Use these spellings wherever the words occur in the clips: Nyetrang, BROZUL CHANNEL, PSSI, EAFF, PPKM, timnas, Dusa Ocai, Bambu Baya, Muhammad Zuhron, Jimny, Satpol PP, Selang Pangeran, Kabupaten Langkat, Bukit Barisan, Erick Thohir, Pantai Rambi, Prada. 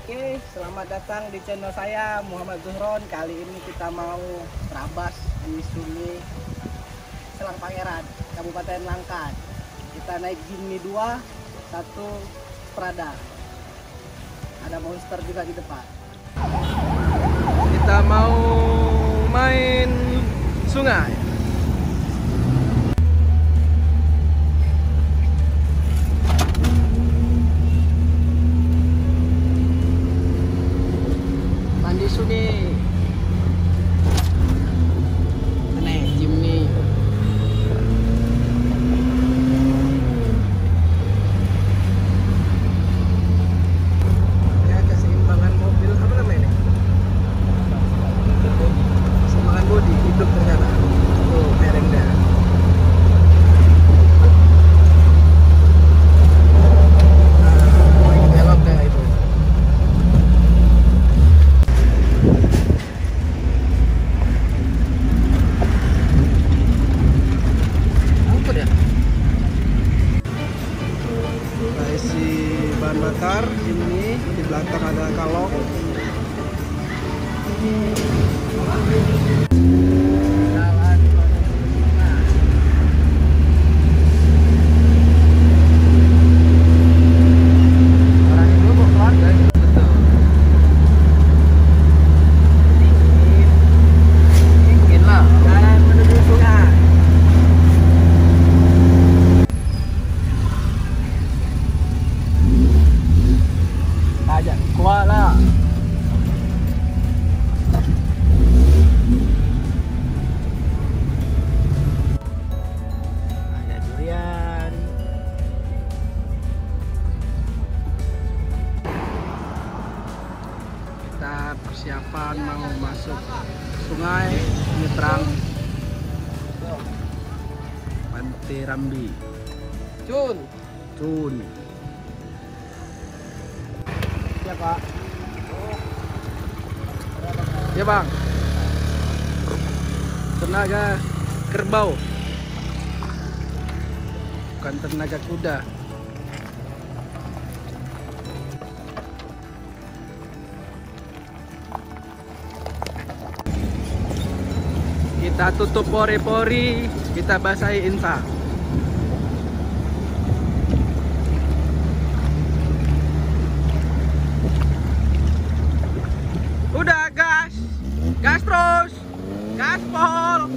Oke, selamat datang di channel saya Muhammad Zuhron. Kali ini kita mau terabas di sungai Selang Pangeran, Kabupaten Langkat. Kita naik Jimny 2, 1 Prada. Ada monster juga di depan. Kita mau main sungai. Persiapan mau masuk sungai Nyetrang Pantai Rambi. Cun. Ya Pak. Ya Bang. Tenaga kerbau. Bukan tenaga kuda. Kita tutup pori-pori, kita basahi insang. Udah gas, gas terus, gaspol.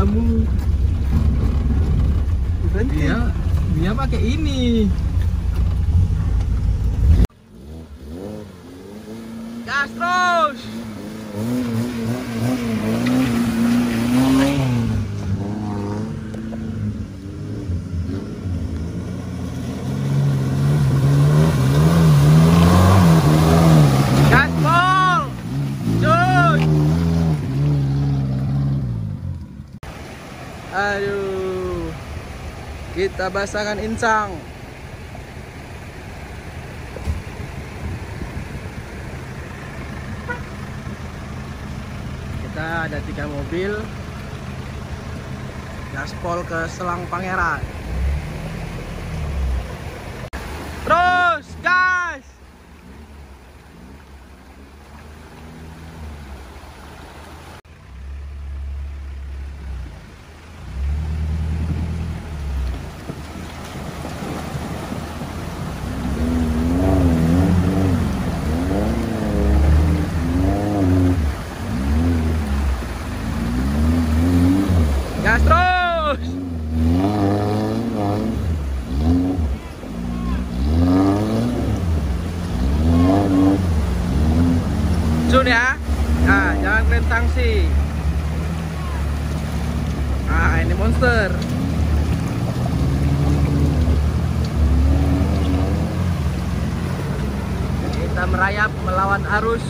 Bambu. Dia pakai ini. Gas terus. Aduh, kita basahkan insang. Kita ada 3 mobil, gaspol ke Selang Pangeran. Terus gas. melawan arus.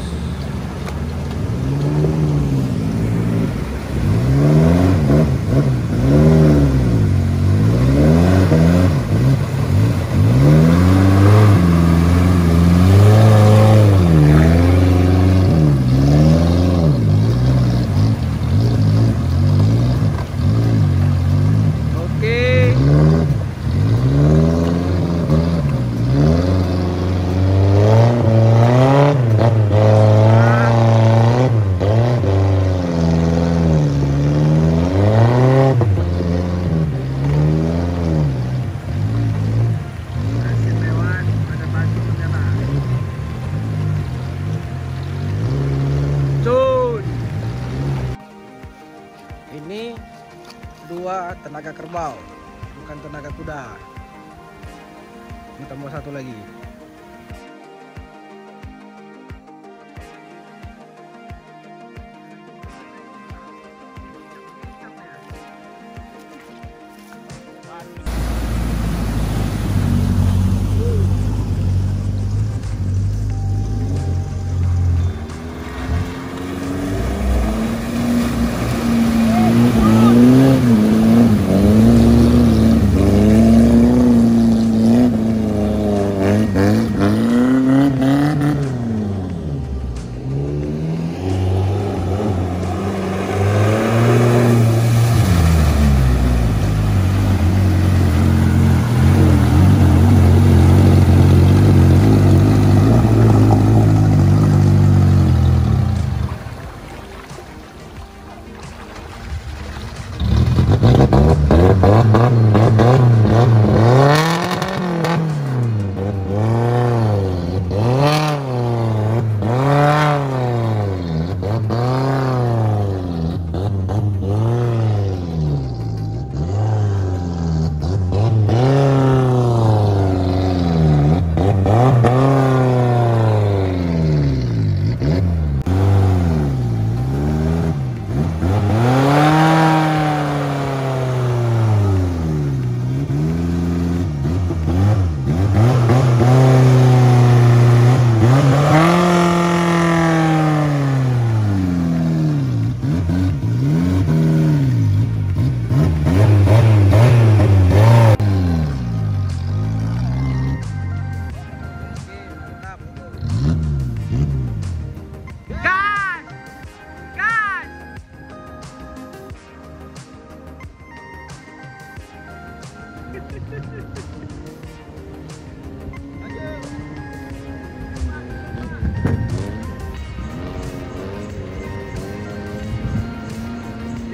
Ini dua tenaga kerbau, bukan tenaga kuda. Ini tambah satu lagi.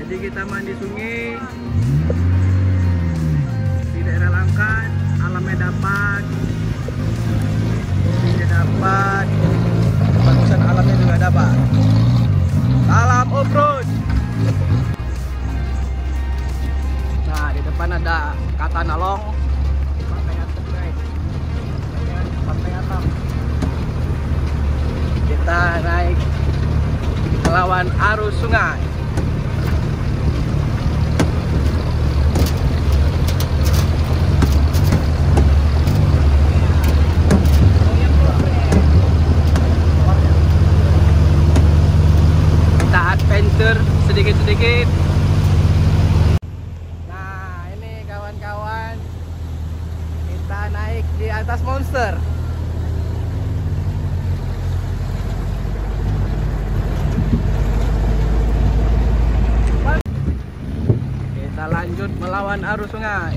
Jadi kita mandi sungai di daerah Langkat, alamnya dapat, sungai dapat, bagusan alamnya juga dapat. Salam off-road. Nah, di depan ada kata nalong. Kita naik melawan arus sungai. Kita adventure sedikit-sedikit. Nah, ini kawan-kawan, kita naik di atas monster. Kita lanjut melawan arus sungai.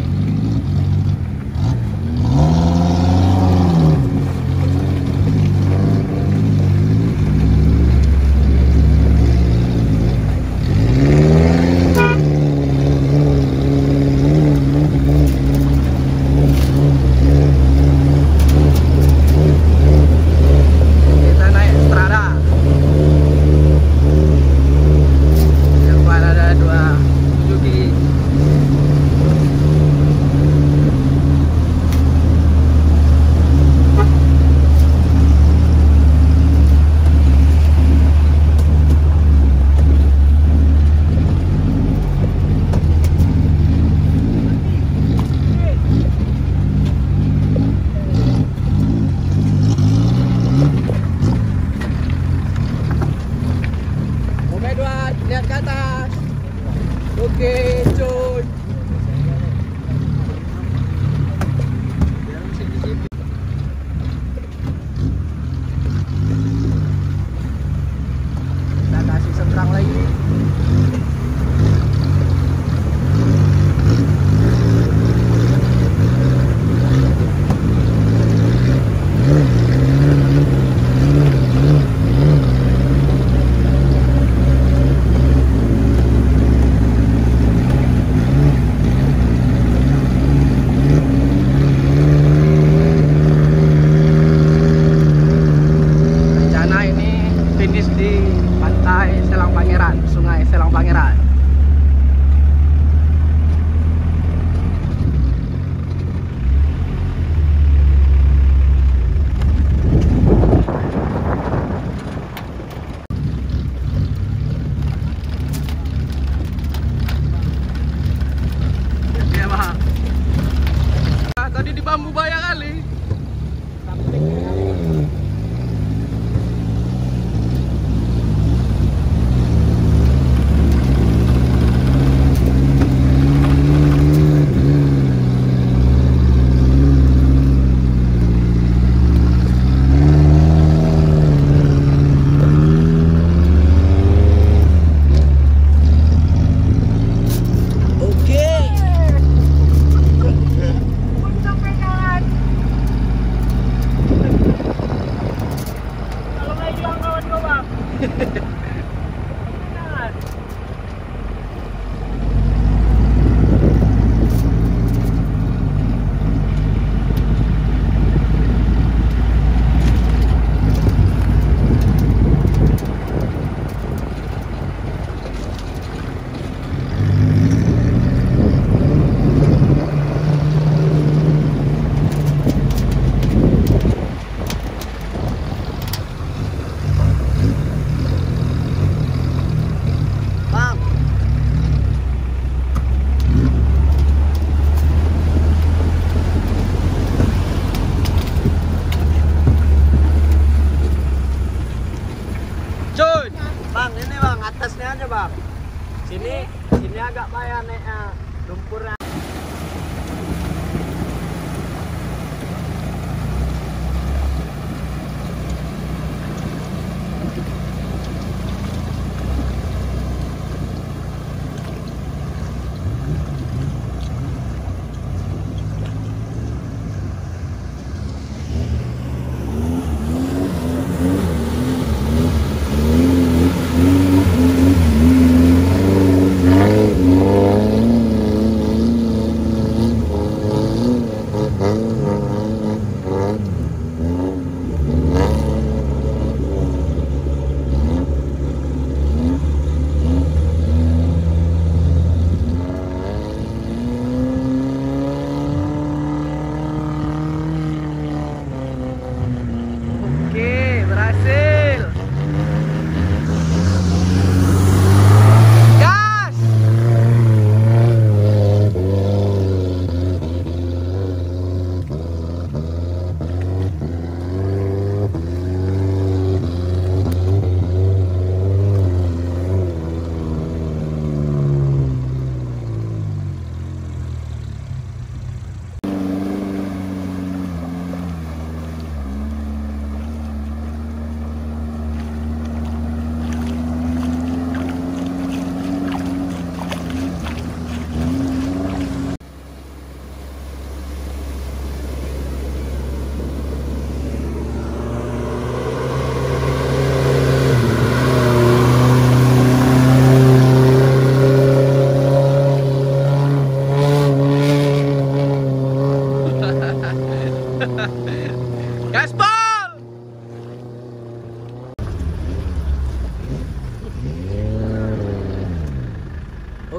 Jadi di Bambu Baya kali.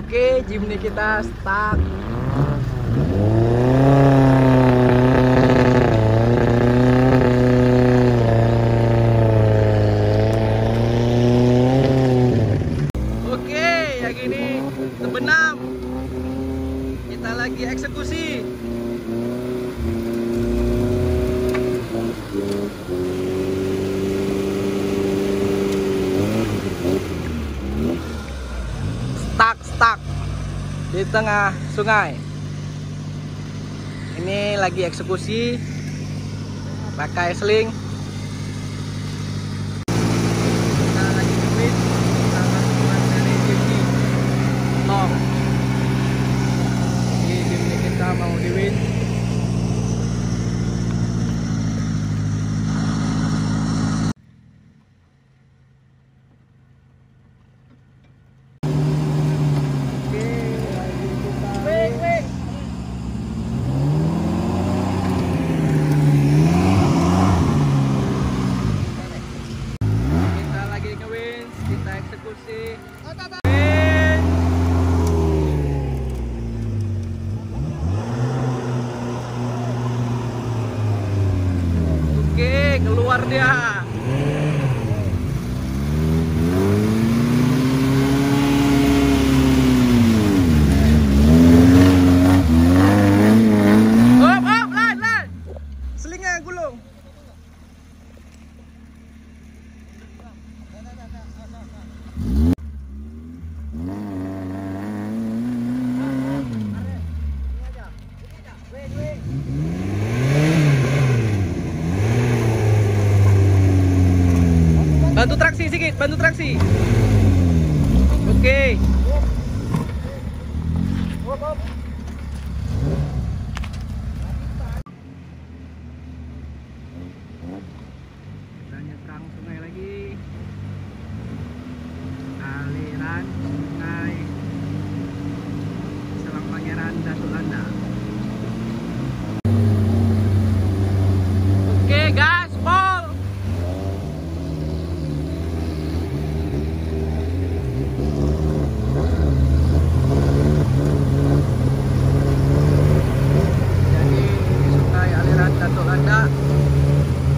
Oke, Jimny kita start. Oke, yang ini terbenam. Kita lagi eksekusi. Di tengah sungai ini lagi eksekusi pakai seling. Kita lagi duit tangan dari Jimny long. Jadi Jimny kita mau duit. Keluar dia. Up, up, up. Bantu traksi sedikit, bantu traksi. Oke. Nyetrang sungai lagi. Aliran sungai Selang Pangeran dan Tulanda. Oke, gas, pol. Jadi sungai aliran dan Tulanda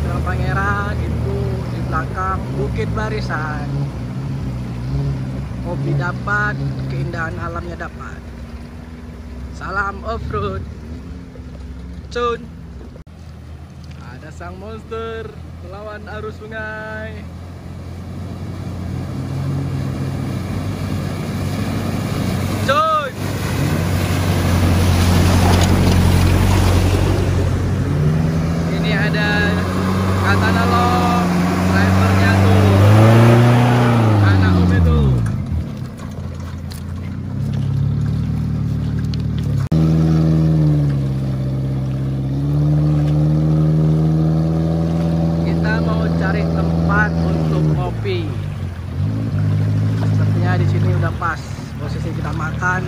Selang Pangeran itu di belakang Bukit Barisan. Hobi dapat, keindahan alamnya dapat. Salam off-road, cun. Ada sang monster melawan arus sungai. Cun. Ini ada katana long, drivernya tuh.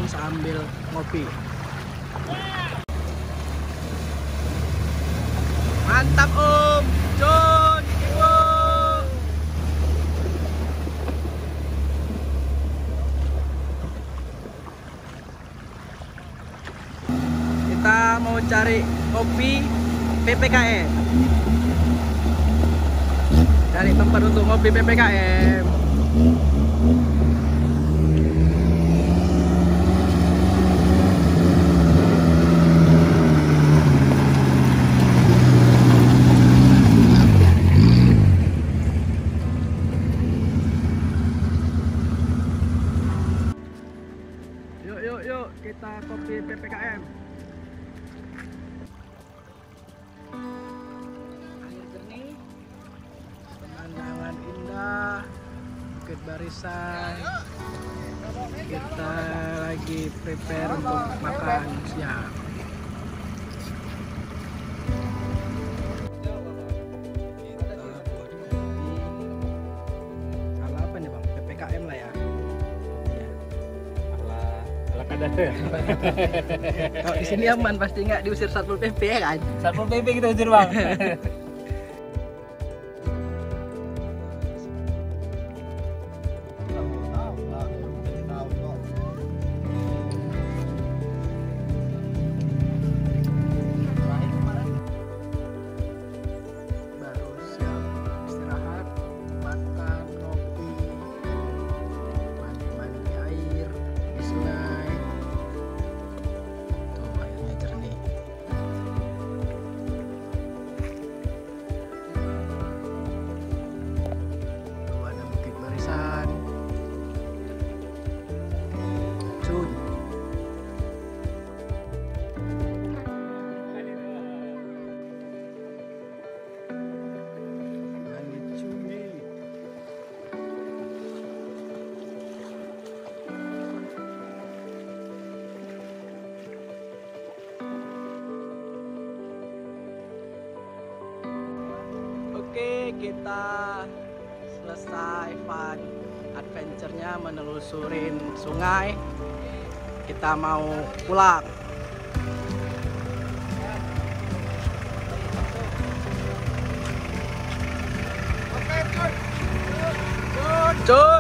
Sambil ngopi. Mantap Om John. Kita mau cari kopi PPKM. Cari tempat untuk ngopi PPKM. Kita kopi PPKM. Air jernih, pemandangan indah, Bukit Barisan. Kita lagi prepare untuk makan siang. Kita buat kopi. Kalau apa nih Bang? PPKM lah ya. Kalau di sini aman, pasti nggak diusir Satpol PP ya kan? Satpol PP kita usir Bang. Oke, kita selesai fun adventure-nya menelusurin sungai. Kita mau pulang. Oke,